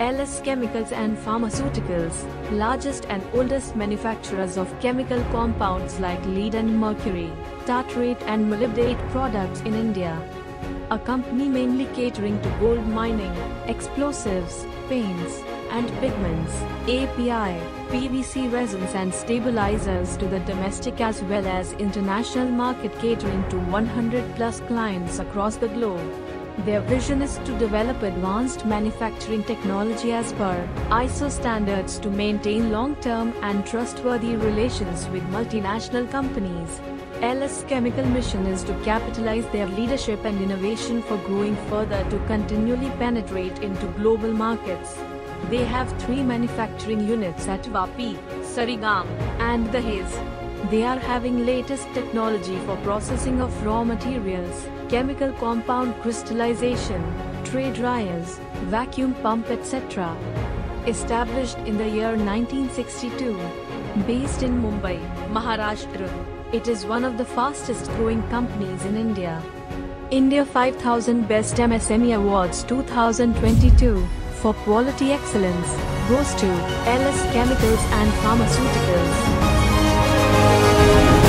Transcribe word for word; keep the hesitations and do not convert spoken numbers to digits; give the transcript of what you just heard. L S Chemicals and Pharmaceuticals, largest and oldest manufacturers of chemical compounds like lead and mercury, tartrate and molybdate products in India. A company mainly catering to gold mining, explosives, paints, and pigments, A P I, P V C resins and stabilizers to the domestic as well as international market, catering to one hundred plus clients across the globe. Their vision is to develop advanced manufacturing technology as per I S O standards to maintain long-term and trustworthy relations with multinational companies. L S Chemical mission is to capitalize their leadership and innovation for growing further to continually penetrate into global markets. They have three manufacturing units at Vapi, Sarigam, and Dahej. They are having latest technology for processing of raw materials, chemical compound crystallization, tray dryers, vacuum pump et cetera. Established in the year nineteen sixty-two, based in Mumbai, Maharashtra, it is one of the fastest growing companies in India. India five thousand Best M S M E Awards two thousand twenty-two for quality excellence goes to L S Chemicals and Pharmaceuticals.